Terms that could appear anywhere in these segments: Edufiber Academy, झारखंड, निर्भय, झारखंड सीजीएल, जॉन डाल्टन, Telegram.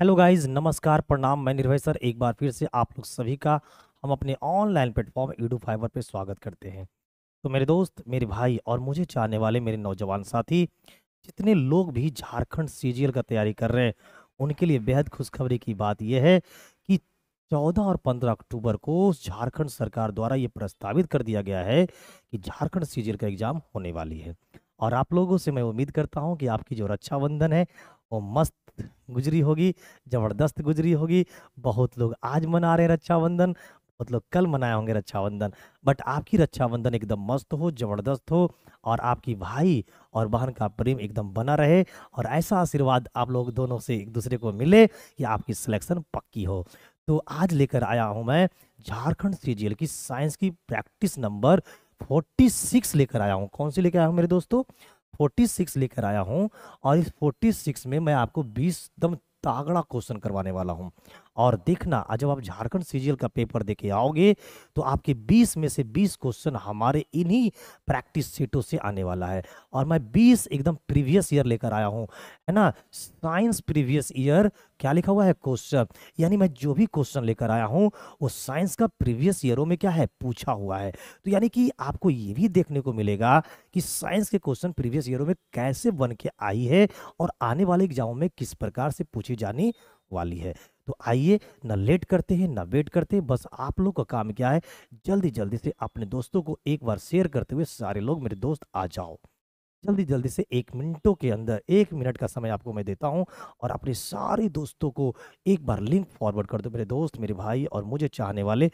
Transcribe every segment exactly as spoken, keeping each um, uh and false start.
Hello guys, नमस्कार, प्रणाम। मैं निर्भय सर एक बार फिर से आप लोग सभी का हम अपने ऑनलाइन प्लेटफॉर्म EduFiber पे स्वागत करते हैं। तो मेरे दोस्त, मेरे भाई और मुझे चाहने वाले मेरे नौजवान साथी जितने लोग भी झारखंड सीजीएल का तैयारी कर रहे हैं उनके लिए बेहद खुशखबरी की बात यह है कि चौदह और पंद्रह अक्टूबर को झारखंड सरकार द्वारा ये प्रस्तावित कर दिया गया है कि झारखंड सीजीएल का एग्ज़ाम होने वाली है। और आप लोगों से मैं उम्मीद करता हूँ कि आपकी जो रक्षाबंधन है वो मस्त गुजरी होगी, ज़बरदस्त गुजरी होगी। बहुत लोग आज मना रहे हैं रक्षाबंधन, बहुत लोग कल मनाए होंगे रक्षाबंधन, बट आपकी रक्षाबंधन एकदम मस्त हो, ज़बरदस्त हो और आपकी भाई और बहन का प्रेम एकदम बना रहे और ऐसा आशीर्वाद आप लोग दोनों से एक दूसरे को मिले कि आपकी सिलेक्शन पक्की हो। तो आज लेकर आया हूँ मैं झारखंड सीजीएल की साइंस की प्रैक्टिस नंबर छियालीस लेकर आया हूँ। कौन सी लेकर आया हूँ मेरे दोस्तों? छियालीस लेकर आया हूँ। और इस छियालीस में मैं आपको बीस एकदम तागड़ा क्वेश्चन करवाने वाला हूँ। और देखना, जब आप झारखंड सीजीएल का पेपर देके आओगे तो आपके बीस में से बीस क्वेश्चन हमारे इन्हीं प्रैक्टिस सीटों से आने वाला है। और मैं बीस एकदम प्रीवियस ईयर लेकर आया हूँ, है ना, साइंस प्रीवियस ईयर क्या लिखा हुआ है क्वेश्चन, यानी मैं जो भी क्वेश्चन लेकर आया हूँ वो साइंस का प्रीवियस ईयरों में क्या है पूछा हुआ है। तो यानी कि आपको ये भी देखने को मिलेगा कि साइंस के क्वेश्चन प्रीवियस ईयरों में कैसे बन के आई है और आने वाले एग्जामों में किस प्रकार से पूछी जानी वाली है। तो आइए, ना लेट करते हैं ना वेट करते हैं, बस आप लोग का काम क्या है, जल्दी जल्दी से अपने दोस्तों को एक बार शेयर करते हुए सारे लोग मेरे दोस्त आ जाओ। जल्दी जल्दी से एक मिनटों के अंदर, एक मिनट का समय आपको मैं देता हूं और अपने सारे दोस्तों को एक बार लिंक फॉरवर्ड कर दो मेरे दोस्त, मेरे भाई और मुझे चाहने वाले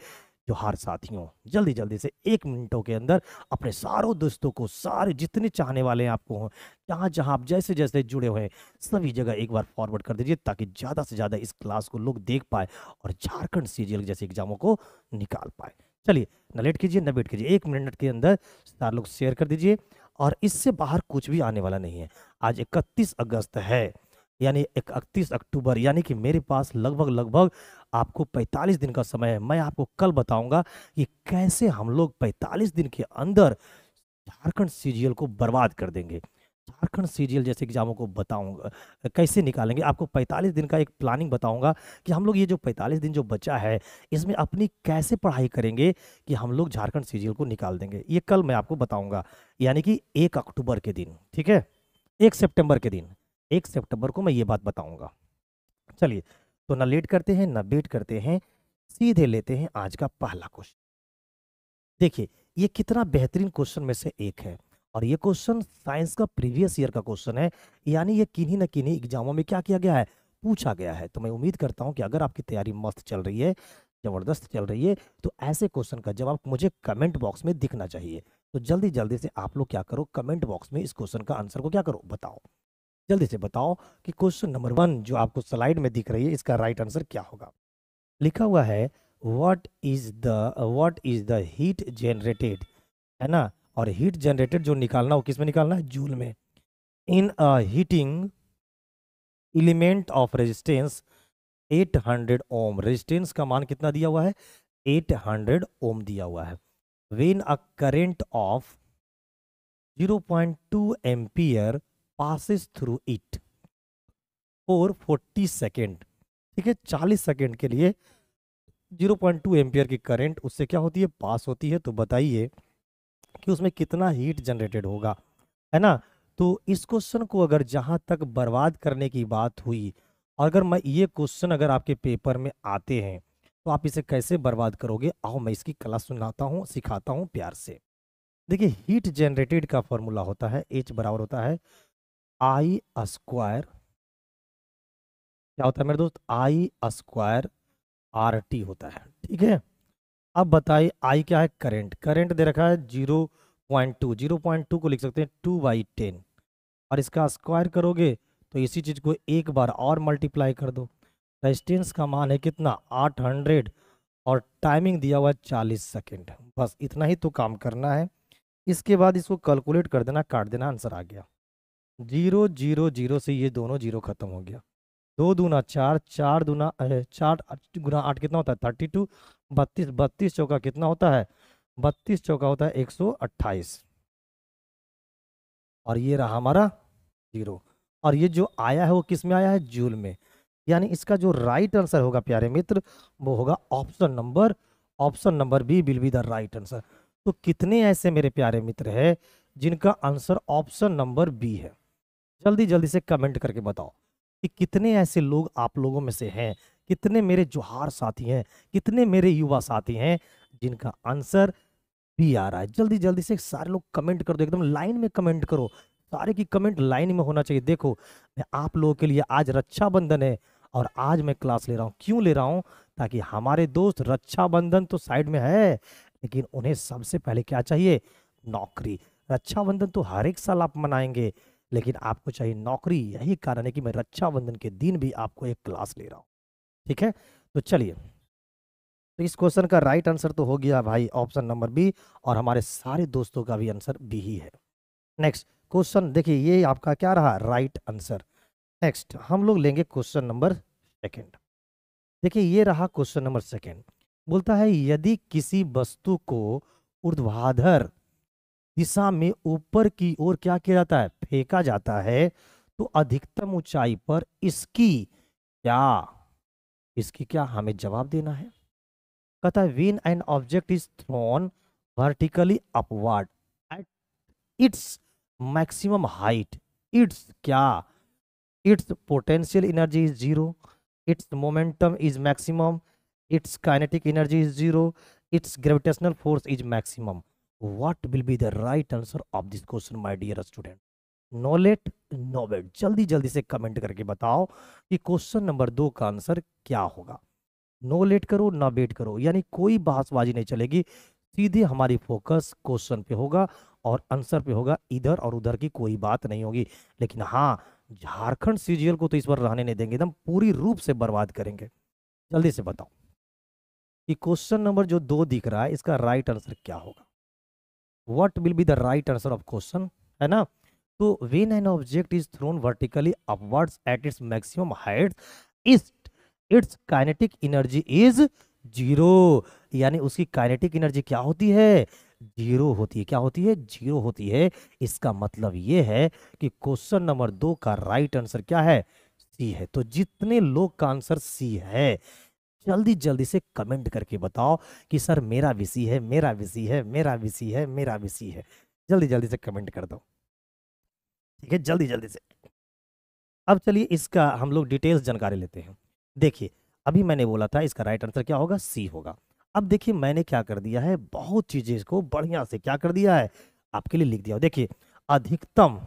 जोहार साथियों। जल्दी जल्दी से एक मिनटों के अंदर अपने सारों दोस्तों को, सारे जितने चाहने वाले हैं आपको, जहाँ जहाँ आप जैसे जैसे जुड़े हुए हैं सभी जगह एक बार फॉरवर्ड कर दीजिए ताकि ज़्यादा से ज़्यादा इस क्लास को लोग देख पाए और झारखंड सीजीएल जैसे एग्जामों को निकाल पाए। चलिए, न लेट कीजिए न वेट कीजिए, एक मिनट के अंदर सारे लोग शेयर कर दीजिए। और इससे बाहर कुछ भी आने वाला नहीं है। आज इकतीस अगस्त है, यानी इकतीस अक्टूबर, यानी कि मेरे पास लगभग लगभग आपको पैंतालीस दिन का समय है। मैं आपको कल बताऊंगा कि कैसे हम लोग पैंतालीस दिन के अंदर झारखंड सीजीएल को बर्बाद कर देंगे, झारखंड सीजीएल जैसे एग्जामों को बताऊंगा कैसे निकालेंगे। आपको पैंतालीस दिन का एक प्लानिंग बताऊंगा कि हम लोग ये जो पैंतालीस दिन जो बचा है इसमें अपनी कैसे पढ़ाई करेंगे कि हम लोग झारखंड सीजीएल को निकाल देंगे। ये कल मैं आपको बताऊँगा, यानी कि एक अक्टूबर के दिन, ठीक है, एक सेप्टेम्बर के दिन, एक सितंबर को मैं ये बात बताऊंगा। चलिए, तो ना लेट करते हैं ना वेट करते हैं, सीधे लेते हैं आज का पहला क्वेश्चन। देखिए, ये कितना बेहतरीन क्वेश्चन में से एक है और ये क्वेश्चन साइंस का प्रीवियस ईयर का क्वेश्चन है, यानी ये किन्हीं न किन्हीं एग्जामों में क्या किया गया है, पूछा गया है। तो मैं उम्मीद करता हूँ कि अगर आपकी तैयारी मस्त चल रही है, ज़बरदस्त चल रही है, तो ऐसे क्वेश्चन का जवाब मुझे कमेंट बॉक्स में दिखना चाहिए। तो जल्दी जल्दी से आप लोग क्या करो, कमेंट बॉक्स में इस क्वेश्चन का आंसर को क्या करो बताओ, जल्दी से बताओ कि क्वेश्चन नंबर वन जो आपको स्लाइड में दिख रही है इसका राइट आंसर क्या होगा। लिखा हुआ है what is the what is the heat generated, है ना, और हीट जनरेटेड जो निकालना हो किसमें निकालना है, जूल में, in a heating element of resistance आठ सौ ओम। रेजिस्टेंस का मान कितना दिया हुआ है, आठ सौ ओम दिया हुआ है। When a current of zero point two ampere passes through it for forty second, ठीक है, चालीस सेकेंड के लिए ज़ीरो पॉइंट टू एम्पीयर की करंट उससे क्या होती है, पास होती है। तो बताइए कि उसमें कितना हीट जनरेटेड होगा, है ना। तो इस क्वेश्चन को अगर जहां तक बर्बाद करने की बात हुई, और अगर मैं ये क्वेश्चन अगर आपके पेपर में आते हैं तो आप इसे कैसे बर्बाद करोगे, आओ मैं इसकी क्लास सुनाता हूँ, सिखाता हूँ प्यार से। देखिए, हीट जनरेटेड का फॉर्मूला होता है एच बराबर होता है आई स्क्वायर, क्या होता है मेरे दोस्त, आई स्क्वायर आर टी होता है, ठीक है। अब बताइए, आई क्या है, करंट, करंट दे रखा है zero point two, zero point two को लिख सकते हैं टू बाई टेन, और इसका स्क्वायर करोगे तो इसी चीज़ को एक बार और मल्टीप्लाई कर दो। रेजिस्टेंस का मान है कितना, आठ सौ, और टाइमिंग दिया हुआ है चालीस सेकेंड। बस इतना ही तो काम करना है, इसके बाद इसको कैलकुलेट कर देना, काट देना, आंसर आ गया। जीरो जीरो जीरो से ये दोनों जीरो खत्म हो गया, दो दूना चार, चार दूना चार गुना आठ कितना होता है थर्टी टू, बत्तीस, बत्तीस चौका कितना होता है, बत्तीस चौका होता है एक सौ अट्ठाईस, और ये रहा हमारा जीरो। और ये जो आया है वो किस में आया है, जूल में, यानी इसका जो राइट आंसर होगा प्यारे मित्र वो होगा option number option number B will be the right answer. तो कितने ऐसे मेरे प्यारे मित्र हैं जिनका आंसर ऑप्शन नंबर बी है? जल्दी जल्दी से कमेंट करके बताओ कि कितने ऐसे लोग आप लोगों में से हैं, कितने मेरे जोहार साथी हैं, कितने मेरे युवा साथी हैं जिनका आंसर बी आ रहा है। जल्दी जल्दी से सारे लोग कमेंट कर दो, एकदम लाइन में कमेंट करो, सारे की कमेंट लाइन में होना चाहिए। देखो मैं आप लोगों के लिए आज रक्षाबंधन है और आज मैं क्लास ले रहा हूँ। क्यों ले रहा हूँ? ताकि हमारे दोस्त रक्षाबंधन तो साइड में है लेकिन उन्हें सबसे पहले क्या चाहिए? नौकरी। रक्षाबंधन तो हर एक साल आप मनाएंगे लेकिन आपको चाहिए नौकरी। यही कारण है कि मैं रक्षाबंधन के दिन भी आपको एक क्लास ले रहा हूँ। ठीक है, तो चलिए, तो इस क्वेश्चन का राइट आंसर तो हो गया भाई ऑप्शन नंबर बी और हमारे सारे दोस्तों का भी आंसर बी ही है। नेक्स्ट क्वेश्चन देखिए, ये आपका क्या रहा? Right answer. नेक्स्ट हम लोग लेंगे क्वेश्चन नंबर सेकंड। देखिए ये रहा क्वेश्चन नंबर सेकंड, बोलता है यदि किसी वस्तु को ऊर्ध्वाधर दिशा में ऊपर की ओर क्या किया जाता है? फेंका जाता है तो अधिकतम ऊंचाई पर इसकी क्या इसकी क्या हमें जवाब देना है। कहता है when an object is thrown vertically upward at its maximum height its क्या its potential energy is zero, its momentum is maximum, its kinetic energy is zero, its gravitational force is maximum. What will be the right answer of this question my dear student? No late no wait, जल्दी जल्दी से comment करके बताओ कि question number दो का answer क्या होगा। नो लेट करो ना वेट करो, यानी कोई बहसबाजी नहीं चलेगी, सीधे हमारी फोकस क्वेश्चन पे होगा और आंसर पे होगा, इधर और उधर की कोई बात नहीं होगी। लेकिन हाँ, झारखंड सीजीएल को तो इस बार रहने नहीं देंगे, एकदम पूरी रूप से बर्बाद करेंगे। जल्दी से बताओ कि क्वेश्चन नंबर जो दो दिख रहा है इसका राइट आंसर क्या होगा। What will be the right answer of question, है ना? तो when an object is thrown vertically upwards at its maximum height its its kinetic energy is zero, यानी उसकी काइनेटिक एनर्जी क्या होती है? जीरो होती है। क्या होती है? जीरो होती है। इसका मतलब ये है कि क्वेश्चन नंबर दो का राइट आंसर क्या है? सी है। तो जितने लोग का आंसर सी है जल्दी जल्दी से कमेंट करके बताओ कि सर मेरा भी सी है, मेरा भी सी है, मेरा भी सी है, मेरा भी सी है। जल्दी जल्दी से कमेंट कर दो, ठीक है, जल्दी जल्दी से। अब चलिए इसका हम लोग डिटेल्स जानकारी लेते हैं। देखिए अभी मैंने बोला था इसका राइट आंसर क्या होगा? सी होगा। अब देखिए मैंने क्या कर दिया है, बहुत चीजें इसको बढ़िया से क्या कर दिया है आपके लिए लिख दिया। देखिए अधिकतम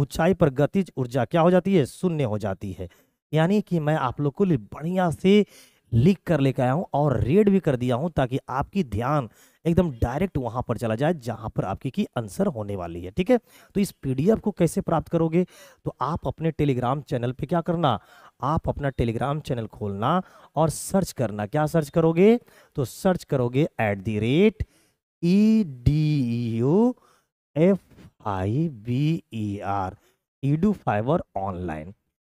ऊंचाई पर गतिज ऊर्जा क्या हो जाती है? शून्य हो जाती है। यानी कि मैं आप लोग को बढ़िया से लिख कर लेकर आया हूँ और रेड भी कर दिया हूँ ताकि आपकी ध्यान एकदम डायरेक्ट वहाँ पर चला जाए जहाँ पर आपकी की आंसर होने वाली है। ठीक है, तो इस पीडीएफ को कैसे प्राप्त करोगे? तो आप अपने टेलीग्राम चैनल पे क्या करना, आप अपना टेलीग्राम चैनल खोलना और सर्च करना। क्या सर्च करोगे? तो सर्च करोगे at the rate E D U F I B E R edu fiber online.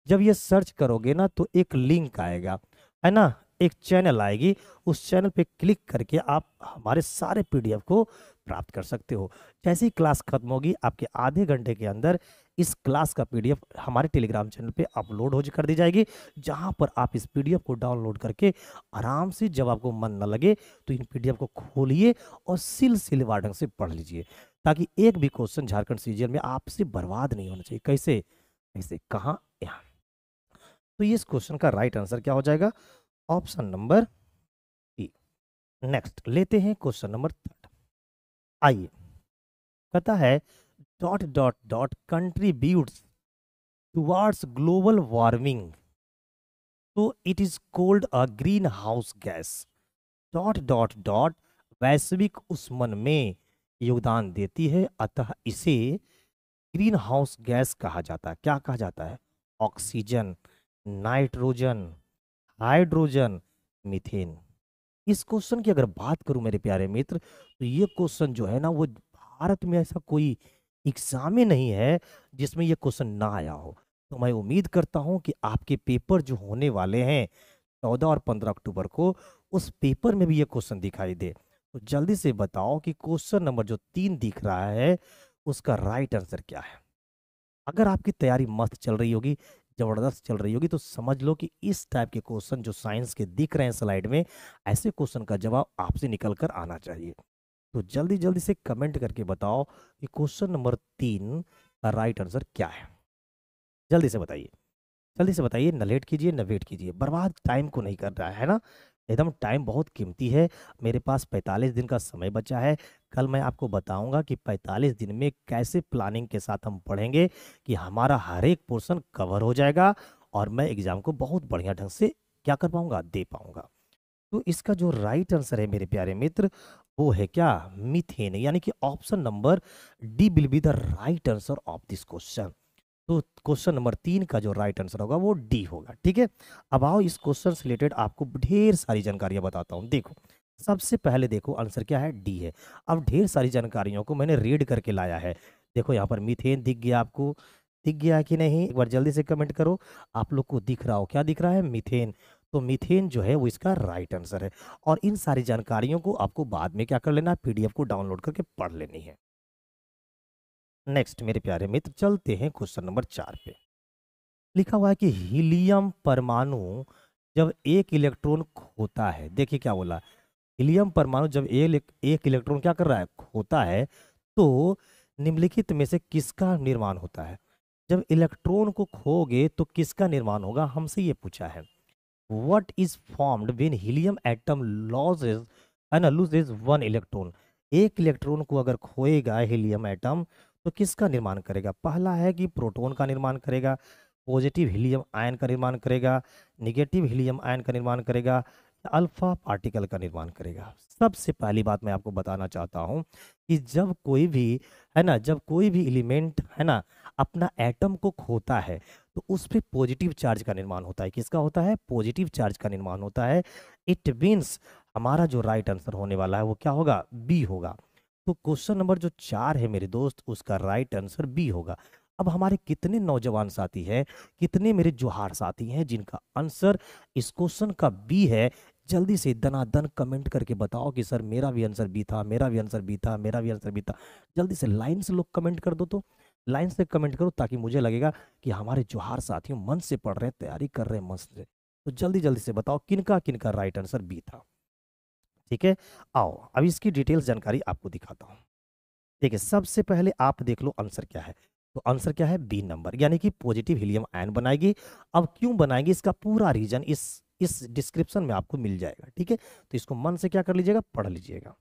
जब ये सर्च करोगे ना तो एक लिंक आएगा, है ना, एक चैनल आएगी, उस चैनल पे क्लिक करके आप हमारे सारे पीडीएफ को प्राप्त कर सकते हो। जैसे ही क्लास खत्म होगी आपके आधे घंटे के अंदर इस क्लास का पीडीएफ हमारे टेलीग्राम चैनल पे अपलोड हो कर दी जाएगी, जहां पर आप इस पीडीएफ को डाउनलोड करके आराम से, जब आपको मन न लगे तो इन पीडीएफ को खोलिए और सिलसिलेवार ढंग से पढ़ लीजिए ताकि एक भी क्वेश्चन झारखंड सीजीएल में आपसे बर्बाद नहीं होना चाहिए। कैसे कैसे कहाँ यहाँ। तो ये इस क्वेश्चन का राइट आंसर क्या हो जाएगा? Option number C. नेक्स्ट लेते हैं क्वेश्चन नंबर थर्ड। आइए, कहता है dot dot dot contributes towards global warming तो it is called a green house gas dot dot dot वैश्विक उष्मन में योगदान देती है, अतः इसे ग्रीन हाउस गैस कहा जाता है। क्या कहा जाता है? Oxygen, nitrogen, hydrogen, methane. इस क्वेश्चन की अगर बात करूं मेरे प्यारे मित्र तो ये क्वेश्चन जो है ना वो भारत में ऐसा कोई एग्जाम में नहीं है जिसमें ये क्वेश्चन ना आया हो। तो मैं उम्मीद करता हूं कि आपके पेपर जो होने वाले हैं चौदह और पंद्रह अक्टूबर को, उस पेपर में भी ये क्वेश्चन दिखाई दे। तो जल्दी से बताओ कि क्वेश्चन नंबर जो तीन दिख रहा है उसका राइट आंसर क्या है। अगर आपकी तैयारी मस्त चल रही होगी ज़बरदस्त चल रही होगी। तो समझ लो कि इस टाइप के क्वेश्चन जो साइंस के दिख रहे हैं स्लाइड में, ऐसे क्वेश्चन का जवाब आपसे निकल कर आना चाहिए। तो जल्दी जल्दी से कमेंट करके बताओ कि क्वेश्चन नंबर तीन का राइट आंसर क्या है। जल्दी से बताइए, जल्दी से बताइए, न लेट कीजिए न वेट कीजिए, बर्बाद टाइम को नहीं कर रहा है ना, एकदम टाइम बहुत कीमती है। मेरे पास पैंतालीस दिन का समय बचा है, कल मैं आपको बताऊंगा कि पैंतालीस दिन में कैसे प्लानिंग के साथ हम पढ़ेंगे कि हमारा हर एक पोर्शन कवर हो जाएगा और मैं एग्ज़ाम को बहुत बढ़िया ढंग से क्या कर पाऊंगा, दे पाऊंगा। तो इसका जो राइट आंसर है मेरे प्यारे मित्र, वो है क्या, मीथेन, यानी कि option number D will be the right answer of this question. तो क्वेश्चन नंबर तीन का जो राइट आंसर होगा वो डी होगा। ठीक है, अब आओ इस क्वेश्चन से रिलेटेड आपको ढेर सारी जानकारियां बताता हूं। देखो सबसे पहले देखो आंसर क्या है, डी है। अब ढेर सारी जानकारियों को मैंने रीड करके लाया है। देखो यहाँ पर मीथेन दिख गया, आपको दिख गया कि नहीं, एक बार जल्दी से कमेंट करो, आप लोग को दिख रहा हो, क्या दिख रहा है, मीथेन। तो मीथेन जो है वो इसका राइट आंसर है। और इन सारी जानकारियों को आपको बाद में क्या कर लेना, पीडीएफ को डाउनलोड करके पढ़ लेनी है। नेक्स्ट मेरे प्यारे मित्र चलते हैं क्वेश्चन नंबर चार पे। लिखा हुआ है कि हीलियम परमाणु जब एक इलेक्ट्रॉन खोता है, देखिए क्या बोला, हीलियम परमाणु जब एक, एक इलेक्ट्रॉन क्या कर रहा है, खोता है, तो निम्नलिखित में से किसका निर्माण होता है। जब इलेक्ट्रॉन को खोगे तो किसका निर्माण होगा, हमसे ये पूछा है। What is formed when helium atom loses and loses one electron? एक इलेक्ट्रॉन को अगर खोएगा हीलियम एटम तो किसका निर्माण करेगा। पहला है कि प्रोटॉन का निर्माण करेगा, पॉजिटिव हीलियम आयन का निर्माण करेगा, निगेटिव हीलियम आयन का निर्माण करेगा, अल्फा पार्टिकल का निर्माण करेगा। सबसे पहली बात मैं आपको बताना चाहता हूँ कि जब कोई भी है ना, जब कोई भी एलिमेंट है ना अपना एटम को खोता है तो उस पर पॉजिटिव चार्ज का निर्माण होता है। किसका होता है, पॉजिटिव चार्ज का निर्माण होता है। इट मीन्स हमारा जो राइट आंसर होने वाला है वो क्या होगा, बी होगा। तो क्वेश्चन नंबर जो चार है मेरे दोस्त, उसका राइट आंसर बी होगा। अब हमारे कितने नौजवान साथी हैं, कितने मेरे जोहार साथी हैं जिनका आंसर इस क्वेश्चन का बी है। जल्दी से दनादन कमेंट करके बताओ कि सर मेरा भी आंसर बी था, मेरा भी आंसर बी था, मेरा भी आंसर बी था। जल्दी से लाइन से लोग कमेंट कर दो, तो लाइन से कमेंट करो ताकि मुझे लगेगा कि हमारे जोहार साथियों मन से पढ़ रहे हैं, तैयारी कर रहे हैं मन से। तो जल्दी जल्दी से बताओ किनका किनका राइट आंसर बी था। ठीक है, आओ अब इसकी डिटेल्स जानकारी आपको दिखाता हूँ। देखिए सबसे पहले आप देख लो आंसर क्या है, तो आंसर क्या है, बी नंबर, यानी कि पॉजिटिव हीलियम आयन बनाएगी। अब क्यों बनाएगी इसका पूरा रीजन इस इस डिस्क्रिप्शन में आपको मिल जाएगा। ठीक है, तो इसको मन से क्या कर लीजिएगा, पढ़ लीजिएगा।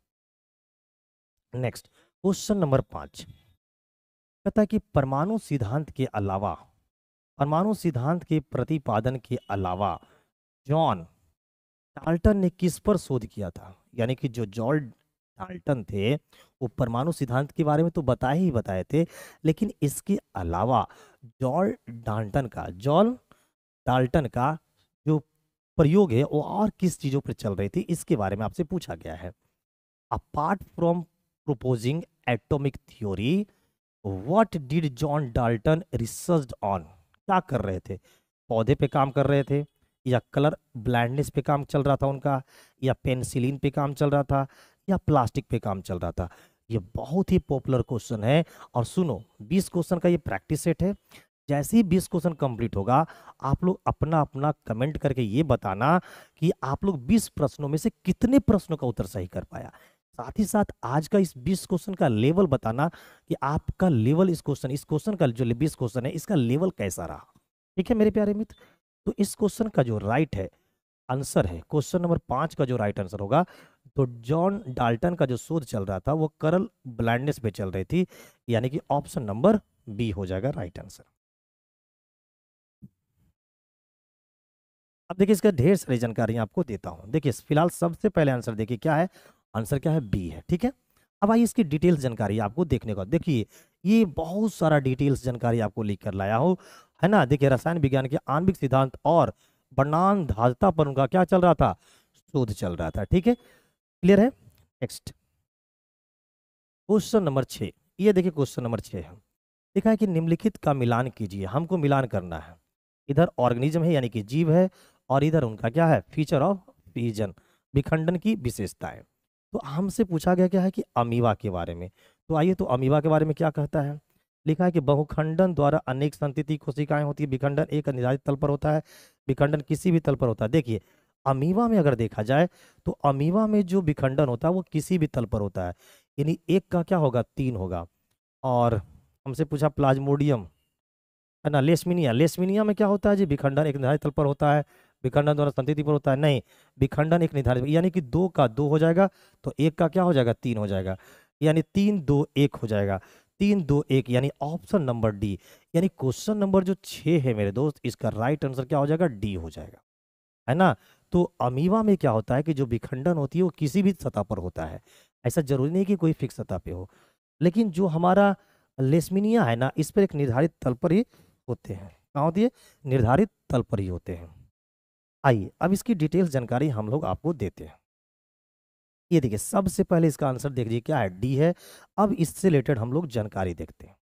नेक्स्ट क्वेश्चन नंबर पाँच कहता है कि परमाणु सिद्धांत के अलावा, परमाणु सिद्धांत के प्रतिपादन के अलावा जॉन डाल्टन ने किस पर शोध किया था। यानी कि जो जॉन डाल्टन थे वो परमाणु सिद्धांत के बारे में तो बताए ही बताए थे, लेकिन इसके अलावा जॉन डाल्टन का जॉन डाल्टन का जो प्रयोग है वो और किस चीज़ों पर चल रही थी, इसके बारे में आपसे पूछा गया है। Apart from proposing atomic theory what did जॉन डाल्टन research on, क्या कर रहे थे, पौधे पे काम कर रहे थे, या कलर ब्लाइंडनेस पे काम चल रहा था उनका, या पेनिसिलिन पे काम चल रहा था, या प्लास्टिक पे काम चल रहा था। ये बहुत ही पॉपुलर क्वेश्चन है। और सुनो बीस क्वेश्चन का ये प्रैक्टिस सेट है। जैसे ही बीस क्वेश्चन कंप्लीट होगा आप लोग अपना अपना कमेंट करके ये बताना कि आप लोग बीस प्रश्नों में से कितने प्रश्नों का उत्तर सही कर पाया। साथ ही साथ आज का इस बीस क्वेश्चन का लेवल बताना कि आपका लेवल इस क्वेश्चन इस क्वेश्चन का जो बीस क्वेश्चन है इसका लेवल कैसा रहा। ठीक है मेरे प्यारे मित्र, तो इस क्वेश्चन का जो राइट है आंसर है, क्वेश्चन नंबर पाँच का जो राइट आंसर होगा, तो जॉन डाल्टन का जो शोध चल रहा था वो कलर ब्लाइंडनेस पे चल रही थी, यानी कि ऑप्शन नंबर बी हो जाएगा राइट आंसर। अब देखिए इसका ढेर सारी जानकारी आपको देता हूं। देखिए फिलहाल सबसे पहले आंसर देखिए क्या है, आंसर क्या है, बी है। ठीक है, अब आइए इसकी डिटेल्स जानकारी आपको देखने को। देखिए ये बहुत सारा डिटेल्स जानकारी आपको लिख कर लाया हो है ना। देखिए रसायन विज्ञान के आणविक सिद्धांत और बनान धातुता पर उनका क्या चल रहा था, शोध चल रहा था। ठीक है, क्लियर है। नेक्स्ट क्वेश्चन नंबर छः, ये देखिए क्वेश्चन नंबर छः है। लिखा है कि निम्नलिखित का मिलान कीजिए, हमको मिलान करना है। इधर ऑर्गेनिज्म है यानी कि जीव है, और इधर उनका क्या है, फीचर ऑफ फ्यूजन, विखंडन की विशेषताएं। तो हमसे पूछा गया क्या है कि अमीबा के बारे में। तो आइए तो अमीबा के बारे में क्या कहता है, लिखा है कि बहुखंडन द्वारा अनेक संतति कोशिकाएं होती है। विखंडन एक निर्धारित तल पर होता है, विखंडन किसी भी तल पर होता है। देखिए अमीबा में अगर देखा जाए तो अमीबा में जो विखंडन होता है वो किसी भी तल पर होता है, यानी एक का क्या होगा, तीन होगा। और हमसे पूछा प्लाज्मोडियम है ना, लेशमिनिया, लेशमिनिया में क्या होता है जी, विखंडन एक निर्धारित तल पर होता है, विखंडन द्वारा संतति पर होता है, नहीं विखंडन एक निर्धारित, यानी कि दो का दो हो जाएगा तो एक का क्या हो जाएगा, तीन हो जाएगा, यानी तीन दो एक हो जाएगा, तीन दो एक, यानी ऑप्शन नंबर डी, यानी क्वेश्चन नंबर जो छः है मेरे दोस्त इसका राइट आंसर क्या हो जाएगा, डी हो जाएगा, है ना। तो अमीबा में क्या होता है कि जो विखंडन होती है वो किसी भी सतह पर होता है, ऐसा जरूरी नहीं कि कोई फिक्स सतह पे हो, लेकिन जो हमारा लेशमिनिया है ना इस पर एक निर्धारित तल पर ही होते हैं, कहाँ होती है, निर्धारित तल पर ही होते हैं। आइए अब इसकी डिटेल्स जानकारी हम लोग आपको देते हैं। ये देखिए सबसे पहले इसका आंसर देख लीजिए क्या है, डी है। अब इससे रिलेटेड हम लोग जानकारी देखते हैं।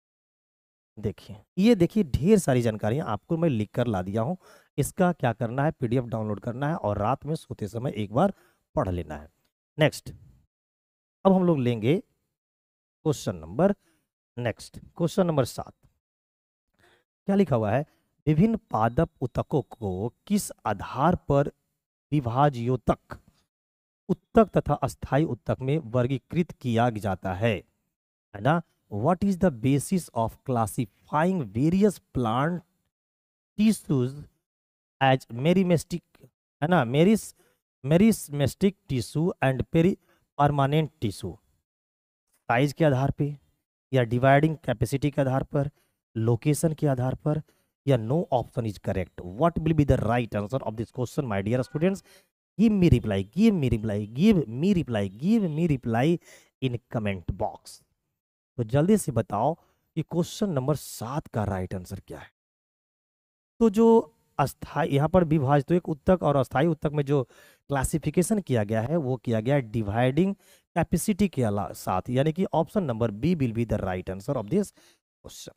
देखिए ये देखिए ढेर सारी जानकारियाँ आपको मैं लिख कर ला दिया हूँ। इसका क्या करना है, पीडीएफ डाउनलोड करना है और रात में सोते समय एक बार पढ़ लेना है। नेक्स्ट, अब हम लोग लेंगे question number next question number सात। क्या लिखा हुआ है, विभिन्न पादप ऊतकों को किस आधार पर विभाज्योतक, उत्तक तथा अस्थायी उत्तक में वर्गीकृत किया जाता है, है ना। What is the basis of classifying various plant tissues as मेरिस्टेमिक, है ना, meris meristemic tissue and peri permanent tissue, size के आधार पे या डिवाइडिंग कैपेसिटी के आधार पर, लोकेशन के आधार पर, या no option is correct. What will be the right answer of this question my dear students, give me reply, give me reply, give me reply, give me reply in comment box. तो जल्दी से बताओ कि question number सात का right answer क्या है। तो जो अस्थाई यहाँ पर विभाज तो एक उत्तक और अस्थाई उत्तक में जो क्लासिफिकेशन किया गया है वो किया गया है डिवाइडिंग कैपेसिटी के साथ, यानी कि option number B will be the right answer of this question.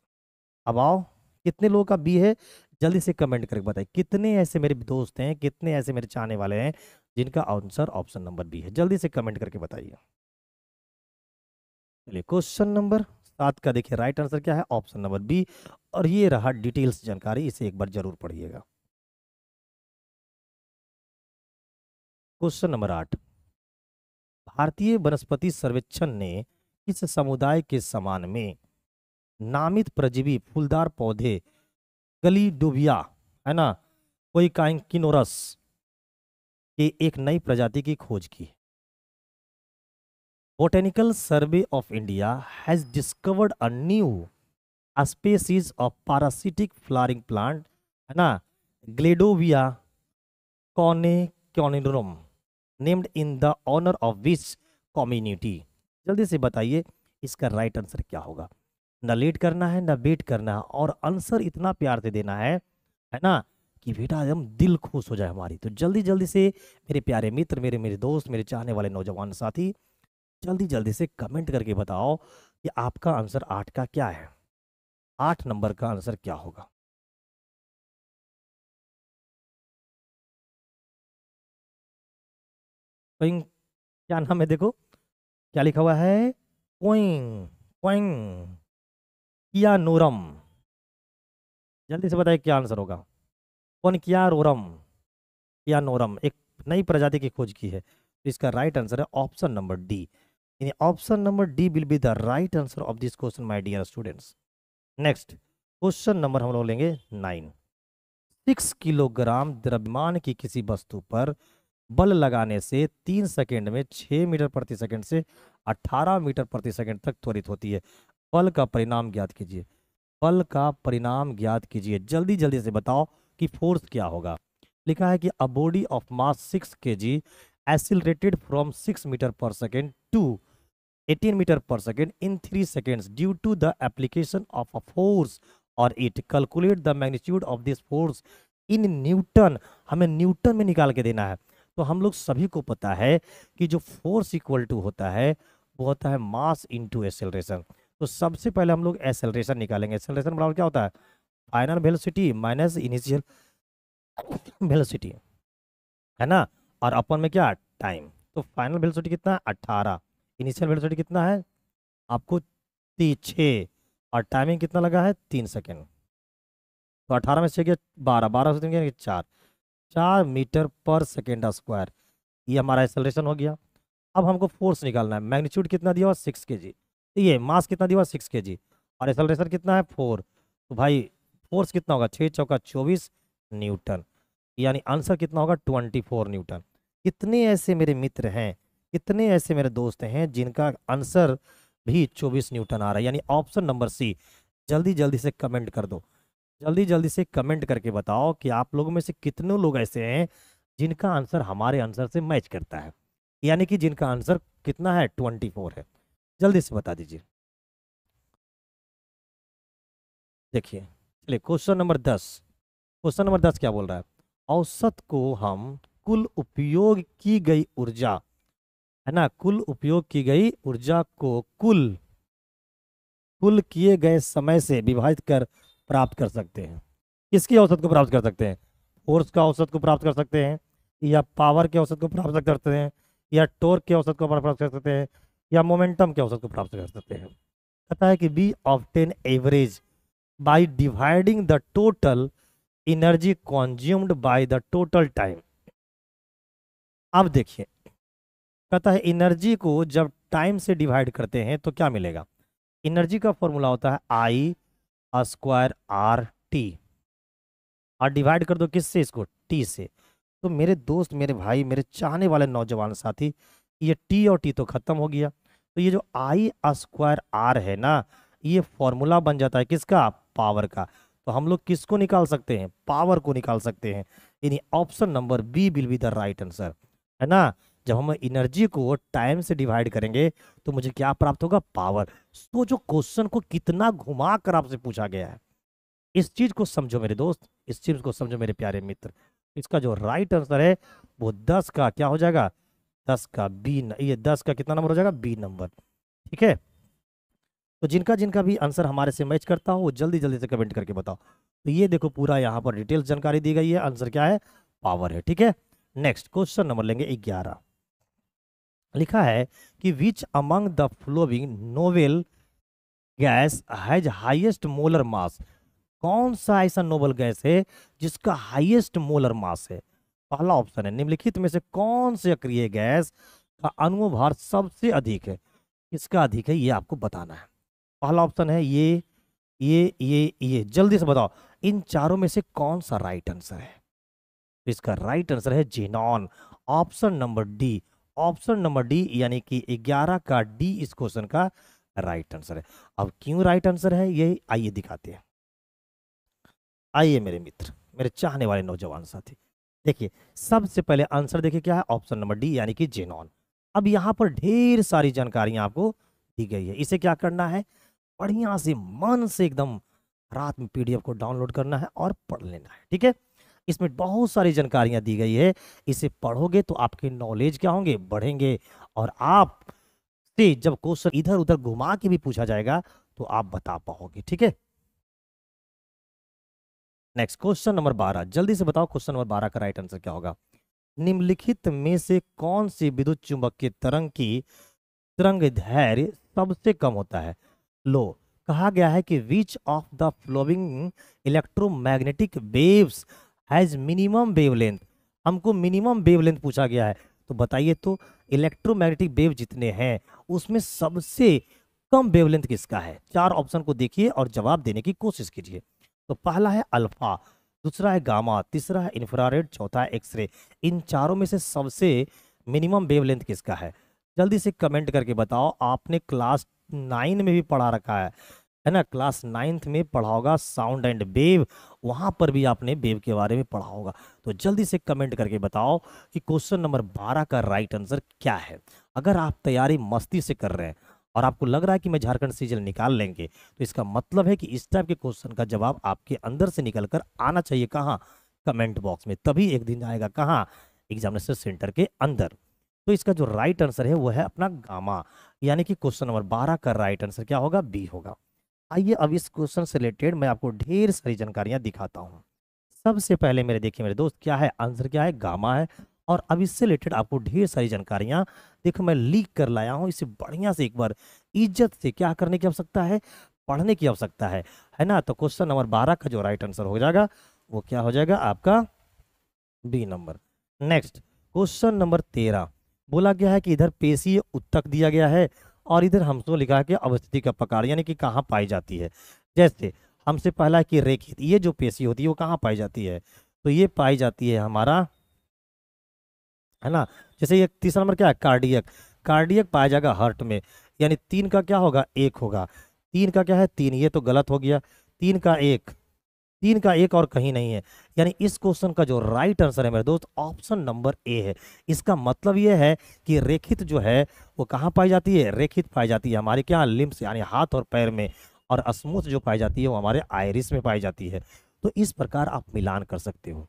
अब आओ कितने लोगों का बी है, जल्दी से कमेंट करके बताइए कितने ऐसे मेरे दोस्त हैं, कितने ऐसे मेरे चाहने वाले हैं जिनका आंसर ऑप्शन नंबर बी है, जल्दी से कमेंट करके बताइए। चलिए क्वेश्चन नंबर सात का देखिए राइट आंसर क्या है, ऑप्शन नंबर बी। और ये रहा डिटेल्स जानकारी, इसे एक बार जरूर पढ़िएगा। क्वेश्चन नंबर आठ, भारतीय वनस्पति सर्वेक्षण ने किस समुदाय के समान में नामित परजीवी फूलदार पौधे गलीडोबिया, है ना, कोई काइंकिनोरस के एक नई प्रजाति की खोज की। Botanical survey of India has discovered a new species of parasitic flowering plant, है ना, ग्लेडोबिया कॉर्निकॉर्निडोरम, named in the honour of which community. जल्दी से बताइए इसका राइट आंसर क्या होगा। ना लेट करना है ना वेट करना है और आंसर इतना प्यार से देना है, है ना, कि बेटा हम दिल खुश हो जाए हमारी। तो जल्दी जल्दी से मेरे प्यारे मित्र, मेरे मेरे दोस्त, मेरे चाहने वाले नौजवान साथी, जल्दी जल्दी से कमेंट करके बताओ कि आपका आंसर आठ का क्या है, आठ नंबर का आंसर क्या होगा। क्या नाम है, देखो क्या लिखा हुआ है, कोइंग कोइंग किया नोरम। जल्दी से बताइए क्या आंसर होगा, कौन किया रोरम किया नोरम एक नई प्रजाति की खोज की है। तो इसका राइट आंसर है ऑप्शन नंबर डी, यानी option number D will be the right answer of this question my dear students. Next question number हम लोग लेंगे नाइन, सिक्स किलोग्राम द्रव्यमान की किसी वस्तु पर बल लगाने से तीन सेकेंड में छः मीटर प्रति सेकेंड से अट्ठारह मीटर प्रति सेकेंड तक त्वरित होती है, बल का परिणाम ज्ञात कीजिए, बल का परिणाम ज्ञात कीजिए। जल्दी जल्दी से बताओ कि फोर्स क्या होगा। लिखा है कि a body of mass six K G accelerated from six metre पर सेकेंड टू एटीन मीटर पर second in three seconds due to the application of a force और it, calculate the magnitude of this force in newton. हमें newton में निकाल के देना है। तो हम लोग सभी को पता है कि जो फोर्स इक्वल टू होता है वो होता है मास इंटू एसेलरेशन। तो सबसे पहले हम लोग एसेलरेशन निकालेंगे। एसेलरेशन बराबर क्या होता है, final velocity minus initial velocity, है ना, और अपन में क्या, टाइम। तो फाइनल वेलोसिटी कितना है अट्ठारह, इनिशियल वेलोसिटी कितना है आपको छः, और टाइमिंग कितना लगा है तीन सेकेंड। तो अठारह में से गया बारह, बारह से तीन गया चार, चार मीटर पर सेकेंड स्क्वायर। ये हमारा एक्सेलरेशन हो गया। अब हमको फोर्स निकालना है। मैग्नीट्यूड कितना दिया हुआ सिक्स के जी, ये मास कितना दिया हुआ सिक्स के जी और एक्सेलरेशन कितना है फोर। तो भाई फोर्स कितना होगा, छः चौका चौबीस न्यूटन, यानी आंसर कितना होगा ट्वेंटी फोर न्यूटन। कितने ऐसे मेरे मित्र हैं, कितने ऐसे मेरे दोस्त हैं जिनका आंसर भी चौबीस न्यूटन आ रहा है, यानी ऑप्शन नंबर सी। जल्दी जल्दी से कमेंट कर दो, जल्दी जल्दी से कमेंट करके बताओ कि आप लोगों में से कितने लोग ऐसे हैं जिनका आंसर हमारे आंसर से मैच करता है, यानी कि जिनका आंसर कितना है ट्वेंटी फोर है। जल्दी से बता दीजिए। देखिए चलिए क्वेश्चन नंबर दस। क्वेश्चन नंबर दस क्या बोल रहा है, औसत को हम कुल उपयोग की गई ऊर्जा, है ना, कुल उपयोग की गई ऊर्जा को कुल कुल किए गए समय से विभाजित कर प्राप्त कर सकते हैं। किसकी औसत को प्राप्त कर सकते हैं, फोर्स का औसत को प्राप्त कर सकते हैं, या पावर के औसत को प्राप्त कर सकते हैं, या टॉर्क के औसत को प्राप्त कर सकते हैं, या मोमेंटम के औसत को प्राप्त कर सकते हैं। कहता है कि be obtain average by dividing the total energy consumed by the total time. अब देखिए कहता है एनर्जी को जब टाइम से डिवाइड करते हैं तो क्या मिलेगा। एनर्जी का फॉर्मूला होता है आई स्क्वायर आर टी, और डिवाइड कर दो किससे, इसको टी से। तो मेरे दोस्त, मेरे भाई, मेरे चाहने वाले नौजवान साथी, ये टी और टी तो खत्म हो गया, तो ये जो आई स्क्वायर आर है ना, ये फॉर्मूला बन जाता है किसका, पावर का। तो हम लोग किसको निकाल सकते हैं, पावर को निकाल सकते हैं, यानी option number B will be the right answer, है ना। जब हम एनर्जी को टाइम से डिवाइड करेंगे तो मुझे क्या प्राप्त होगा, पावर। तो जो क्वेश्चन को कितना घुमा कर आपसे पूछा गया है, इस चीज़ को समझो मेरे दोस्त, इस चीज़ को समझो मेरे प्यारे मित्र। इसका जो राइट आंसर है वो दस का क्या हो जाएगा, दस का बी, ये दस का कितना नंबर हो जाएगा, बी नंबर। ठीक है, तो जिनका जिनका भी आंसर हमारे से मैच करता हो वो जल्दी जल्दी से कमेंट करके बताओ। तो ये देखो पूरा यहाँ पर डिटेल्स जानकारी दी गई है, आंसर क्या है, पावर है। ठीक है, नेक्स्ट क्वेश्चन नंबर लेंगे ग्यारह। लिखा है कि which among the following noble gas has highest molar mass, कौन सा ऐसा नोबेल गैस है जिसका हाईएस्ट मोलर मास है। पहला ऑप्शन है निम्नलिखित में से कौन से अक्रिय गैस का अणु भार सबसे अधिक है, इसका अधिक है ये आपको बताना है। पहला ऑप्शन है ये ये ये ये जल्दी से बताओ इन चारों में से कौन सा राइट आंसर है। इसका राइट आंसर है xenon, option number D, option number D, यानी कि ग्यारह का डी इस क्वेश्चन का राइट आंसर है। अब क्यों राइट आंसर है ये आइए दिखाते हैं। आइए मेरे मित्र, मेरे चाहने वाले नौजवान साथी, देखिए सबसे पहले आंसर देखिए क्या है, ऑप्शन नंबर डी यानी कि जेनॉन। अब यहाँ पर ढेर सारी जानकारियां आपको दी गई है। इसे क्या करना है, बढ़िया से मन से एकदम रात में पीडीएफ को डाउनलोड करना है और पढ़ लेना है। ठीक है, इसमें बहुत सारी जानकारियां दी गई है, इसे पढ़ोगे तो आपके नॉलेज क्या होंगे, बढ़ेंगे, और आप से जब क्वेश्चन इधर उधर घुमा के भी पूछा जाएगा तो आप बता पाओगे। ठीक है, नेक्स्ट क्वेश्चन नंबर बारह। जल्दी से बताओ क्वेश्चन नंबर बारह का राइट आंसर क्या होगा। निम्नलिखित में से कौन सी विद्युत चुंबकीय तरंग की तरंग धैर्य सबसे कम होता है। लो कहा गया है कि which of the following electromagnetic waves has minimum wavelength, हमको मिनिमम वेवलेंथ पूछा गया है। तो बताइए तो इलेक्ट्रोमैग्नेटिक वेव जितने हैं उसमें सबसे कम वेवलेंथ किसका है। चार ऑप्शन को देखिए और जवाब देने की कोशिश कीजिए। तो पहला है अल्फा, दूसरा है गामा, तीसरा है इंफ्रारेड, चौथा है एक्सरे। इन चारों में से सबसे मिनिमम वेवलेंथ किसका है, जल्दी से कमेंट करके बताओ। आपने क्लास नाइन में भी पढ़ा रखा है है ना, क्लास नाइन्थ में पढ़ा होगा साउंड एंड वेव, वहाँ पर भी आपने वेव के बारे में पढ़ा होगा। तो जल्दी से कमेंट करके बताओ कि क्वेश्चन नंबर बारह का राइट आंसर क्या है। अगर आप तैयारी मस्ती से कर रहे हैं और आपको लग रहा है कि मैं झारखंड सीजीएल निकाल लेंगे, तो इसका मतलब है कि इस टाइप के क्वेश्चन का जवाब आपके अंदर से निकल कर आना चाहिए। कहाँ, कमेंट बॉक्स में, तभी एक दिन आएगा कहाँ, एग्जामिनेशन सेंटर के अंदर। तो इसका जो राइट आंसर है वो है अपना गामा, यानी कि क्वेश्चन नंबर बारह का राइट आंसर क्या होगा, बी होगा। आइए अब इस क्वेश्चन से रिलेटेड मैं आपको ढेर सारी जानकारियां दिखाता हूँ। सबसे पहले मेरे देखिए मेरे दोस्त क्या है, आंसर क्या है, गामा है। और अब इससे रिलेटेड आपको ढेर सारी जानकारियां देखो मैं लीक कर लाया हूँ। इसे बढ़िया से एक बार इज्जत से क्या करने की आवश्यकता है, पढ़ने की आवश्यकता है, है ना। तो क्वेश्चन नंबर बारह का जो राइट आंसर हो जाएगा वो क्या हो जाएगा आपका B number. Next question number तेरह बोला गया है कि इधर पेशीय उत्तक दिया गया है और इधर हमसे लिखा है कि अवस्थिति का प्रकार यानी कि कहाँ पाई जाती है। जैसे हमसे पहला है कि रेखित, ये जो पेशी होती है वो कहाँ पाई जाती है, तो ये पाई जाती है हमारा, है ना। जैसे ये तीसरा नंबर क्या है कार्डियक, कार्डियक पाया जाएगा हार्ट में, यानी तीन का क्या होगा एक होगा, तीन का क्या है तीन, ये तो गलत हो गया, तीन का एक, तीन का एक और कहीं नहीं है। यानी इस क्वेश्चन का जो राइट आंसर है मेरे दोस्त ऑप्शन नंबर ए है। इसका मतलब ये है कि रेखित जो है वो कहाँ पाई जाती है, रेखित पाई जाती है हमारे क्या लिम्स यानी हाथ और पैर में, और स्मूथ जो पाई जाती है वो हमारे आइरिस में पाई जाती है। तो इस प्रकार आप मिलान कर सकते हो,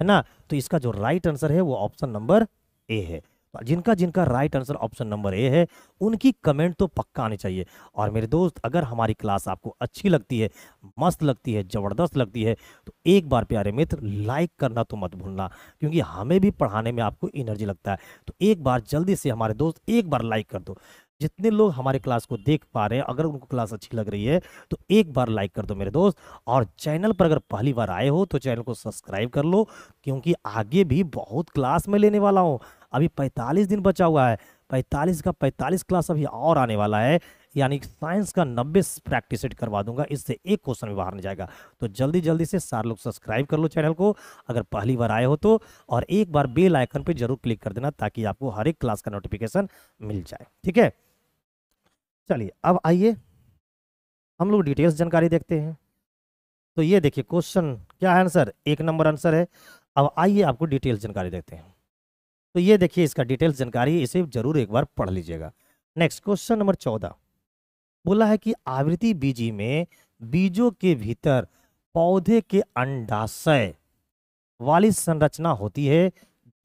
है ना। तो इसका जो राइट आंसर है वो ऑप्शन नंबर ए है। जिनका जिनका right answer option number A है उनकी कमेंट तो पक्का आनी चाहिए। और मेरे दोस्त अगर हमारी क्लास आपको अच्छी लगती है, मस्त लगती है, ज़बरदस्त लगती है, तो एक बार प्यारे मित्र लाइक करना तो मत भूलना, क्योंकि हमें भी पढ़ाने में आपको एनर्जी लगता है। तो एक बार जल्दी से हमारे दोस्त एक बार लाइक कर दो। जितने लोग हमारे क्लास को देख पा रहे हैं अगर उनको क्लास अच्छी लग रही है तो एक बार लाइक कर दो मेरे दोस्त। और चैनल पर अगर पहली बार आए हो तो चैनल को सब्सक्राइब कर लो, क्योंकि आगे भी बहुत क्लास में लेने वाला हूँ। अभी पैंतालीस दिन बचा हुआ है, पैंतालीस का पैंतालीस क्लास अभी और आने वाला है, यानी साइंस का नब्बे प्रैक्टिस सेट करवा दूंगा, इससे एक क्वेश्चन भी बाहर नहीं जाएगा। तो जल्दी जल्दी से सारे लोग सब्सक्राइब कर लो चैनल को अगर पहली बार आए हो तो, और एक बार बेल आइकन पे जरूर क्लिक कर देना ताकि आपको हर एक क्लास का नोटिफिकेशन मिल जाए, ठीक है। चलिए अब आइए हम लोग डिटेल्स जानकारी देखते हैं। तो ये देखिए क्वेश्चन क्या है, आंसर एक नंबर आंसर है। अब आइए आपको डिटेल्स जानकारी देखते हैं। तो ये देखिए इसका डिटेल्स जानकारी, इसे जरूर एक बार पढ़ लीजिएगा। नेक्स्ट क्वेश्चन नंबर चौदह बोला है कि आवृत्ति बीजी में बीजों के भीतर पौधे के अंडाशय वाली संरचना होती है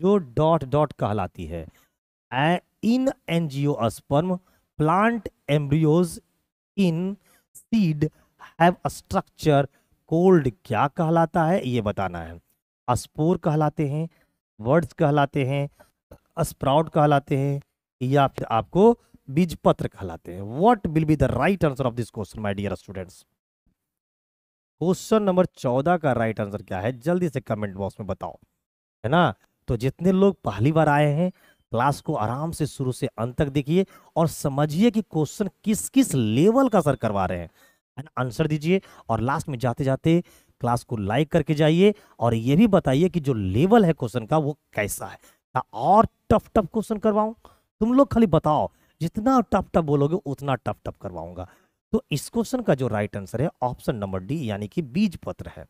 जो डॉट डॉट कहलाती है। In angiosperm plant embryos in seed have structure called क्या कहलाता है, ये बताना है। स्पोर कहलाते हैं, वर्ड्स कहलाते हैं, स्प्राउट कहलाते हैं, या फिर आपको बीजपत्र कहलाते हैं। What will be the right answer of this question my dear students. Question number चौदह का राइट आंसर क्या है जल्दी से कमेंट बॉक्स में बताओ, है ना। तो जितने लोग पहली बार आए हैं क्लास को आराम से शुरू से अंत तक देखिए और समझिए कि क्वेश्चन किस किस लेवल का सर करवा रहे हैं, है ना। आंसर दीजिए और लास्ट में जाते जाते क्लास को लाइक करके जाइए और ये भी बताइए कि जो लेवल है क्वेश्चन का वो कैसा है, ना और टफ टफ क्वेश्चन करवाऊं। तुम लोग खाली बताओ, जितना टफ टफ बोलोगे उतना टफ टफ करवाऊंगा। तो इस क्वेश्चन का जो राइट आंसर है ऑप्शन नंबर डी यानी कि बीज पत्र है।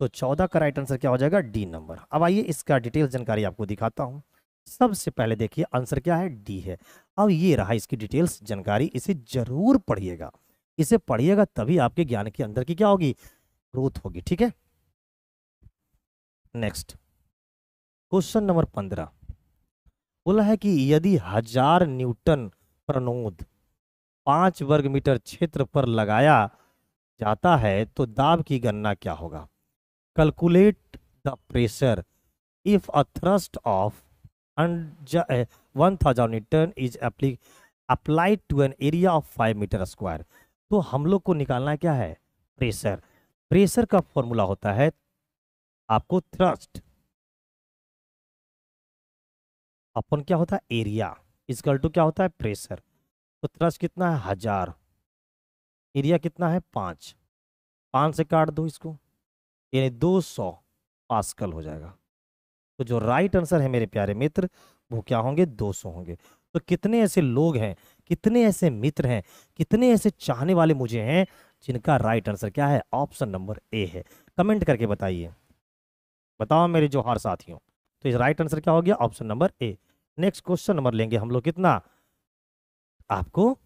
तो चौदह का राइट आंसर क्या हो जाएगा डी नंबर। अब आइए इसका डिटेल जानकारी आपको दिखाता हूं। सबसे पहले देखिए आंसर क्या है डी है। अब ये रहा इसकी डिटेल्स जानकारी, इसे जरूर पढ़िएगा, इसे पढ़िएगा तभी आपके ज्ञान के अंदर की क्या होगी ग्रोथ होगी, ठीक है। नेक्स्ट क्वेश्चन नंबर पंद्रह बोला है कि यदि हजार न्यूटन प्रणोद पाँच वर्ग मीटर क्षेत्र पर लगाया जाता है तो दाब की गणना क्या होगा। Calculate the pressure if a thrust of one thousand newton is applied to an area of five metre square. तो हम लोग को निकालना क्या है प्रेशर। प्रेशर का फॉर्मूला होता है आपको थ्रस्ट अपन क्या होता है एरिया इक्वल टू क्या होता है प्रेशर। तो थ्रस्ट कितना है हजार, एरिया कितना है पाँच, पाँच से काट दो इसको यानी दो सौ पास्कल हो जाएगा। तो जो राइट आंसर है मेरे प्यारे मित्र वो क्या होंगे दो सौ होंगे। तो कितने ऐसे लोग हैं, कितने ऐसे मित्र हैं, कितने ऐसे चाहने वाले मुझे हैं जिनका राइट आंसर क्या है ऑप्शन नंबर ए है। कमेंट करके बताइए, बताओ मेरे जो हर साथियों। तो इस राइट आंसर क्या हो गया option number A. Next question number लेंगे हम लोग कितना आपको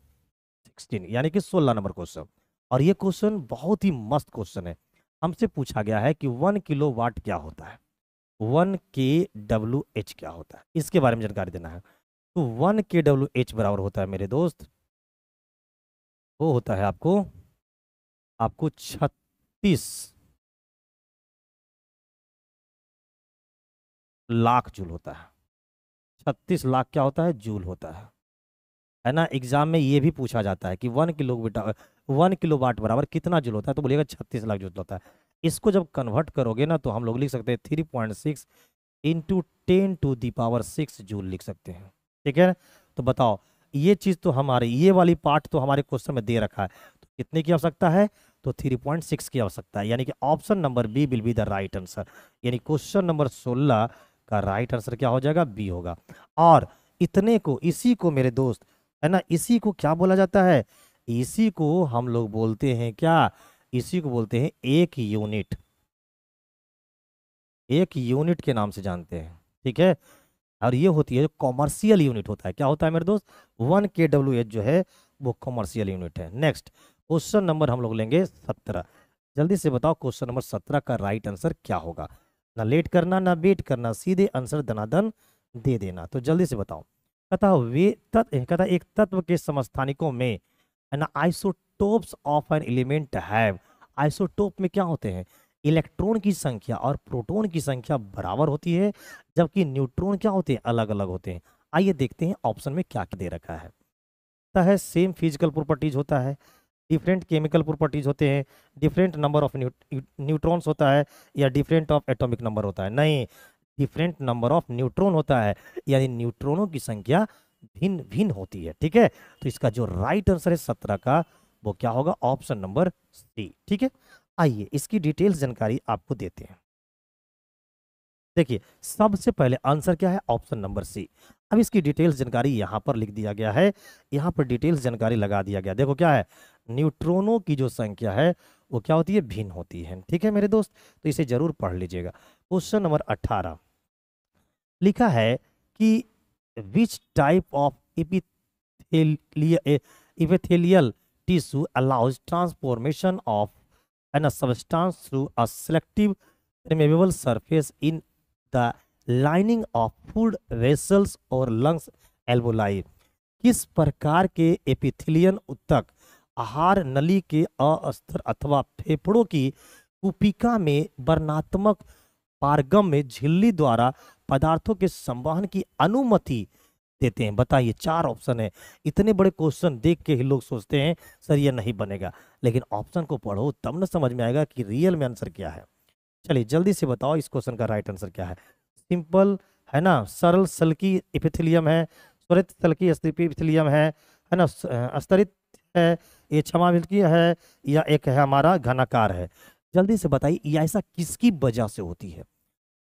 सोलह यानी कि सोलह नंबर क्वेश्चन। और ये क्वेश्चन बहुत ही मस्त क्वेश्चन है। हमसे पूछा गया है कि वन किलो वाट क्या होता है, वन के डब्ल्यू एच क्या होता है, इसके बारे में जानकारी देना है। तो वन के डब्ल्यू एच बराबर होता है मेरे दोस्त वो होता है आपको आपको छत्तीस लाख जूल होता है, छत्तीस लाख क्या होता है जूल होता है, है ना, एग्जाम में ये भी पूछा जाता है कि वन किलो बेटा वन किलो वाट बराबर कितना जूल होता है, तो बोलिएगा छत्तीस लाख जूल होता है। इसको जब कन्वर्ट करोगे ना तो हम लोग लिख सकते हैं three point six into ten to the power six joule लिख सकते हैं। ठीक है, तो बताओ ये चीज़ तो हमारे ये वाली पार्ट तो हमारे क्वेश्चन में दे रखा है, तो कितने की आवश्यकता है, तो थ्री पॉइंट सिक्स की आवश्यकता है, यानी कि option number B will be the right answer, यानी क्वेश्चन नंबर सोलह का राइट आंसर क्या हो जाएगा, बी होगा। और इतने को, इसी को मेरे दोस्त है ना, इसी को क्या बोला जाता है, इसी को हम लोग बोलते हैं क्या, इसी को बोलते हैं एक यूनिट, एक यूनिट के नाम से जानते हैं। ठीक है, और ये होती है जो कॉमर्शियल यूनिट होता है, क्या होता है मेरे दोस्त, वन के डब्ल्यू एच जो है वो कॉमर्शियल यूनिट है। नेक्स्ट क्वेश्चन नंबर हम लोग लेंगे सत्रह, जल्दी से बताओ क्वेश्चन नंबर सत्रह का राइट आंसर क्या होगा, ना लेट करना ना वेट करना, सीधे आंसर दनादन दे देना। तो जल्दी से बताओ, कथा वे तत्व कथा एक तत्व के समस्थानिकों में ना isotopes of an element have, isotope में क्या होते हैं, इलेक्ट्रॉन की संख्या और प्रोटॉन की संख्या बराबर होती है, जबकि न्यूट्रॉन क्या होते हैं, अलग अलग होते हैं। आइए देखते हैं ऑप्शन में क्या दे रखा है, है सेम फिजिकल प्रॉपर्टीज होता है, डिफरेंट केमिकल प्रॉपर्टीज होते हैं, डिफरेंट नंबर ऑफ न्यूट्रॉन्स होता है, या डिफरेंट ऑफ एटॉमिक नंबर होता है, नहीं डिफरेंट नंबर ऑफ न्यूट्रॉन होता है, यानी न्यूट्रॉनों की संख्या भिन्न भिन्न होती है। ठीक है, तो इसका जो राइट आंसर है सत्रह का वो क्या होगा, ऑप्शन नंबर सी। ठीक है, आइए इसकी डिटेल्स जानकारी आपको देते हैं। देखिए सबसे पहले आंसर क्या है, ऑप्शन नंबर सी। अब इसकी डिटेल्स जानकारी यहाँ पर लिख दिया गया है, यहाँ पर डिटेल्स जानकारी लगा दिया गया, देखो क्या है, न्यूट्रॉनों की जो संख्या है वो क्या होती है, भिन्न होती है। ठीक है मेरे दोस्त, तो इसे जरूर पढ़ लीजिएगा। क्वेश्चन नंबर अट्ठारह लिखा है कि which type of epithelial epithelial tissue allows transformation of an substance through a selective permeable surface in the lining of food vessels और lungs alveoli। किस प्रकार के एपिथेलियन उत्तक आहार नली के अस्तर अथवा फेफड़ों की कुपिका में वर्णात्मक पारगम में झिल्ली द्वारा पदार्थों के संवहन की अनुमति देते हैं, बताइए। चार ऑप्शन है, इतने बड़े क्वेश्चन देख के ही लोग सोचते हैं सर ये नहीं बनेगा, लेकिन ऑप्शन को पढ़ो तब न समझ में आएगा कि रियल में आंसर क्या है। चलिए जल्दी से बताओ इस क्वेश्चन का राइट आंसर क्या है, सिंपल है ना, सरल सल्की एपिथेलियम है, स्वरित सल्की एपिथेलियम है, है ना, स्तरित है, ये क्षमा है, या एक है हमारा घनाकार है। जल्दी से बताइए ये ऐसा किसकी वजह से होती है,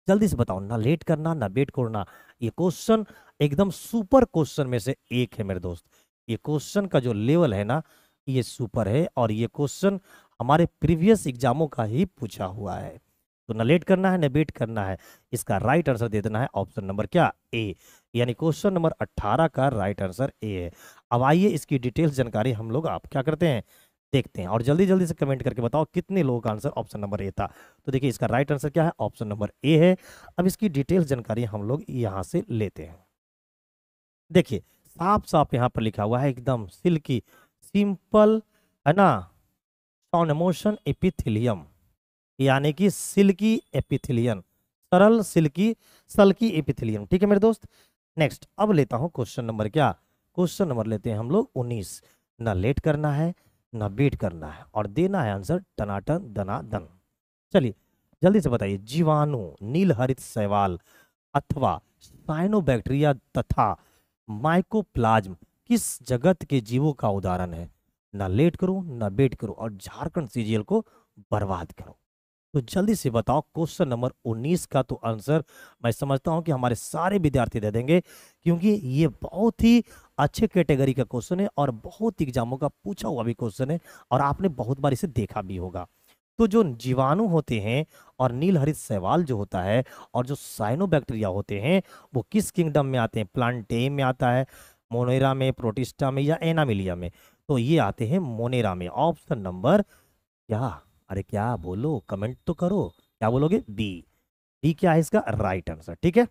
जल्दी से बताओ, ना लेट करना ना वेट करना। ये क्वेश्चन एकदम सुपर क्वेश्चन में से एक है मेरे दोस्त, ये क्वेश्चन का जो लेवल है ना ये सुपर है, और ये क्वेश्चन हमारे प्रीवियस एग्जामों का ही पूछा हुआ है। तो न लेट करना है न वेट करना है, इसका राइट आंसर दे देना है ऑप्शन नंबर क्या, ए, यानी क्वेश्चन नंबर अट्ठारह का राइट आंसर ए है। अब आइए इसकी डिटेल्स जानकारी हम लोग आप क्या करते हैं, देखते हैं, और जल्दी जल्दी से कमेंट करके बताओ कितने लोगों का आंसर ऑप्शन नंबर ए था। तो देखिए इसका राइट आंसर क्या है, ऑप्शन नंबर ए है। अब इसकी डिटेल्स जानकारी हम लोग यहाँ से लेते हैं। देखिए साफ साफ यहाँ पर लिखा हुआ है एकदम सिल्की, सिंपल है ना, सोनेमोशन एपिथेलियम, यानी कि सिल्की एपिथेलियन, सरल सिल्की सल्की एपिथेलियम। ठीक है मेरे दोस्त, नेक्स्ट अब लेता हूँ क्वेश्चन नंबर क्या, क्वेश्चन नंबर लेते हैं हम लोग उन्नीस। ना लेट करना है ना वेट करना है और देना है आंसर टनाटन दनादन। चलिए जल्दी से बताइए, जीवाणु, नीलहरित शैवाल अथवा साइनोबैक्टीरिया तथा माइकोप्लाज्म किस जगत के जीवों का उदाहरण है। ना लेट करो ना वेट करो और झारखंड सीजीएल को बर्बाद करो। तो जल्दी से बताओ क्वेश्चन नंबर उन्नीस का तो आंसर मैं समझता हूं कि हमारे सारे विद्यार्थी दे देंगे, क्योंकि ये बहुत ही अच्छे कैटेगरी का क्वेश्चन है और बहुत एग्जामों का पूछा हुआ भी क्वेश्चन है, और आपने बहुत बार इसे देखा भी होगा। तो जो जीवाणु होते हैं और नीलहरित शैवाल जो होता है और जो साइनोबैक्टीरिया होते हैं वो किस किंगडम में आते हैं, प्लांटेम में आता है, मोनेरा में, प्रोटिस्टा में, या एनामिलिया में। तो ये आते हैं मोनेरा में, ऑप्शन नंबर क्या, अरे क्या बोलो, कमेंट तो करो, क्या बोलोगे, बी। बी क्या है इसका राइट आंसर। ठीक है,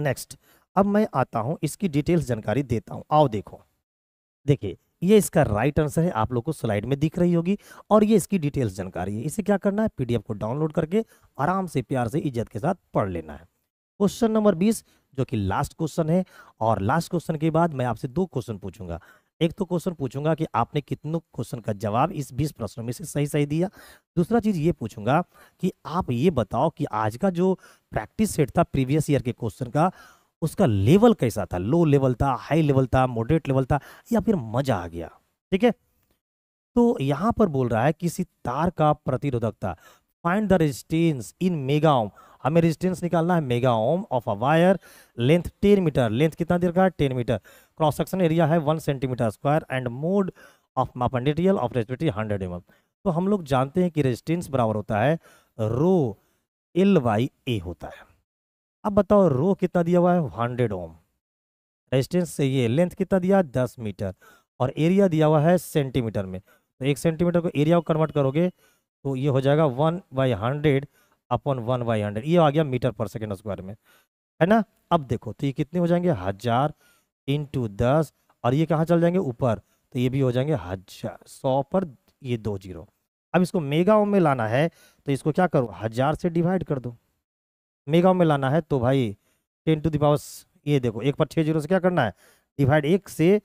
नेक्स्ट अब मैं आता हूं इसकी डिटेल्स जानकारी देता हूं। आओ देखो, देखिए ये इसका राइट आंसर है, आप लोग को स्लाइड में दिख रही होगी, और ये इसकी डिटेल्स जानकारी है। इसे क्या करना है, पीडीएफ को डाउनलोड करके आराम से प्यार से इज्जत के साथ पढ़ लेना है। क्वेश्चन नंबर बीस, जो कि लास्ट क्वेश्चन है। और लास्ट क्वेश्चन के बाद मैं आपसे दो क्वेश्चन पूछूंगा। एक तो क्वेश्चन पूछूंगा कि आपने कितनों क्वेश्चन का जवाब इस बीस प्रश्नों में से सही सही दिया। दूसरा चीज़ ये पूछूंगा कि आप ये बताओ कि आज का जो प्रैक्टिस सेट था प्रीवियस ईयर के क्वेश्चन का, उसका लेवल कैसा था? लो लेवल था, हाई लेवल था, मॉडरेट लेवल था, या फिर मज़ा आ गया? ठीक है, तो यहाँ पर बोल रहा है किसी तार का प्रतिरोधकता, find the resistance in mega ohm. हमें रेजिस्टेंस निकालना है mega ohm of a wire length ten metre. Length कितना दिया गया है? Ten metre. Cross section area है one centimetre square and mode of मापन material of resistance hundred M M. तो हम लोग जानते हैं कि रेजिस्टेंस बराबर होता है रो एल बाई ए होता है। अब बताओ रो कितना दिया हुआ है? Hundred ohm. रेजिस्टेंस से ये लेंथ कितना दिया? दस मीटर। और एरिया दिया हुआ है सेंटीमीटर में, तो एक सेंटीमीटर को एरिया को कन्वर्ट करोगे तो ये हो जाएगा वन बाई हंड्रेड अपन वन बाई हंड्रेड, ये आ गया मीटर पर सेकेंड स्क्वायर में, है ना। अब देखो तो ये कितने हो जाएंगे? हजार इंटू दस, और ये कहाँ चल जाएंगे? ऊपर, तो ये भी हो जाएंगे हजार, सौ पर ये दो जीरो। अब इसको मेगा ओम में लाना है तो इसको क्या करो? हजार से डिवाइड कर दो। मेगा ओम में लाना है तो भाई टेन टू द पावर, ये देखो एक पर छः जीरो से क्या करना है? डिवाइड, एक से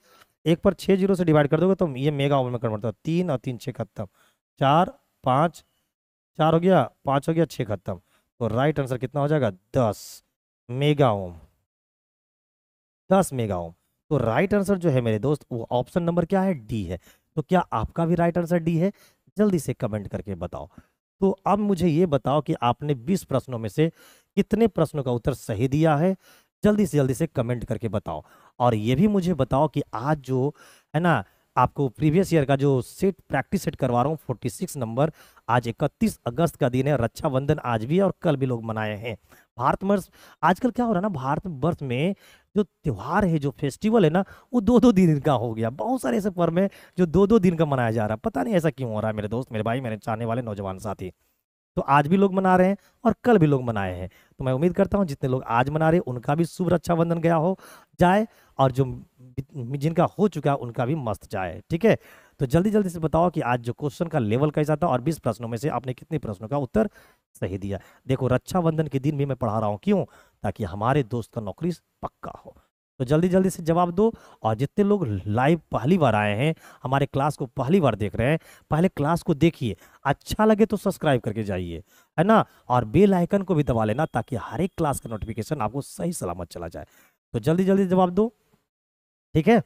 एक पर छः जीरो से डिवाइड कर दोगे तो ये मेगा ओम में कन्वर्ट होता है। तीन और तीन छः खत्म, चार पाँच, चार हो गया, पाँच हो गया, छः खत्म, तो राइट आंसर कितना हो जाएगा? दस मेगा ओम, दस मेगा ओम। तो राइट आंसर जो है मेरे दोस्त वो ऑप्शन नंबर क्या है? डी है। तो क्या आपका भी राइट आंसर डी है? जल्दी से कमेंट करके बताओ। तो अब मुझे ये बताओ कि आपने बीस प्रश्नों में से कितने प्रश्नों का उत्तर सही दिया है? जल्दी से जल्दी से कमेंट करके बताओ। और ये भी मुझे बताओ कि आज जो है ना आपको प्रीवियस ईयर का जो सेट प्रैक्टिस सेट करवा रहा हूँ छियालीस नंबर, आज इकतीस अगस्त का दिन है, रक्षाबंधन आज भी है और कल भी लोग मनाए हैं। भारतवर्ष, आजकल क्या हो रहा है ना, भारतवर्ष में जो त्यौहार है, जो फेस्टिवल है ना, वो दो दो दिन का हो गया। बहुत सारे ऐसे पर्व हैं जो दो दो दिन का मनाया जा रहा है। पता नहीं ऐसा क्यों हो रहा है मेरे दोस्त, मेरे भाई, मेरे चाहने वाले नौजवान साथी। तो आज भी लोग मना रहे हैं और कल भी लोग मनाए हैं। तो मैं उम्मीद करता हूँ जितने लोग आज मना रहे हैं उनका भी शुभ रक्षाबंधन गया हो जाए, और जो जिनका हो चुका है उनका भी मस्त जाए। ठीक है, तो जल्दी जल्दी से बताओ कि आज जो क्वेश्चन का लेवल कैसा था और बीस प्रश्नों में से आपने कितने प्रश्नों का उत्तर सही दिया। देखो रक्षाबंधन के दिन भी मैं पढ़ा रहा हूँ, क्यों? ताकि हमारे दोस्त का नौकरी पक्का हो। तो जल्दी जल्दी से जवाब दो। और जितने लोग लाइव पहली बार आए हैं, हमारे क्लास को पहली बार देख रहे हैं, पहले क्लास को देखिए, अच्छा लगे तो सब्सक्राइब करके जाइए, है ना, और बेल आइकन को भी दबा लेना ताकि हर एक क्लास का नोटिफिकेशन आपको सही सलामत चला जाए। तो जल्दी जल्दी जवाब दो, ठीक है।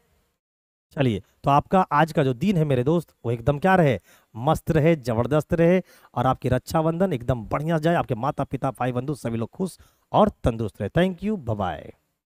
चलिए, तो आपका आज का जो दिन है मेरे दोस्त वो एकदम क्या रहे? मस्त रहे, जबरदस्त रहे, और आपकी रक्षाबंधन एकदम बढ़िया जाए। आपके माता पिता, भाई बंधु सभी लोग खुश और तंदुरुस्त रहे। Thank you, bye bye.